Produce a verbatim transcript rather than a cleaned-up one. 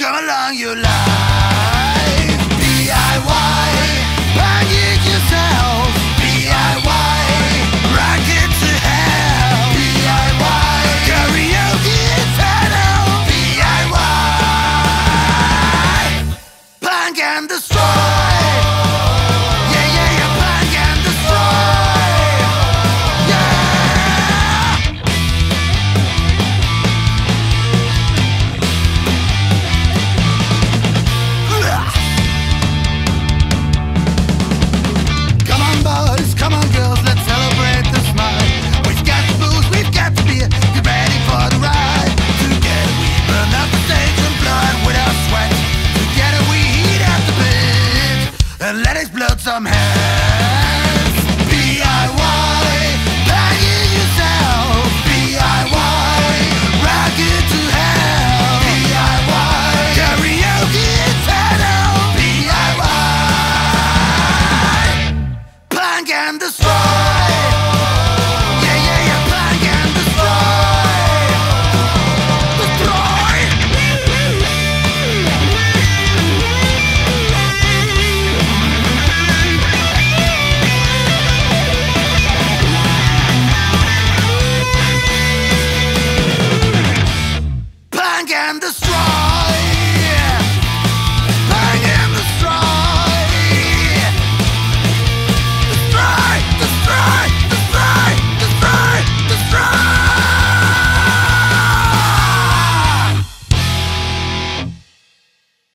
come along, you love.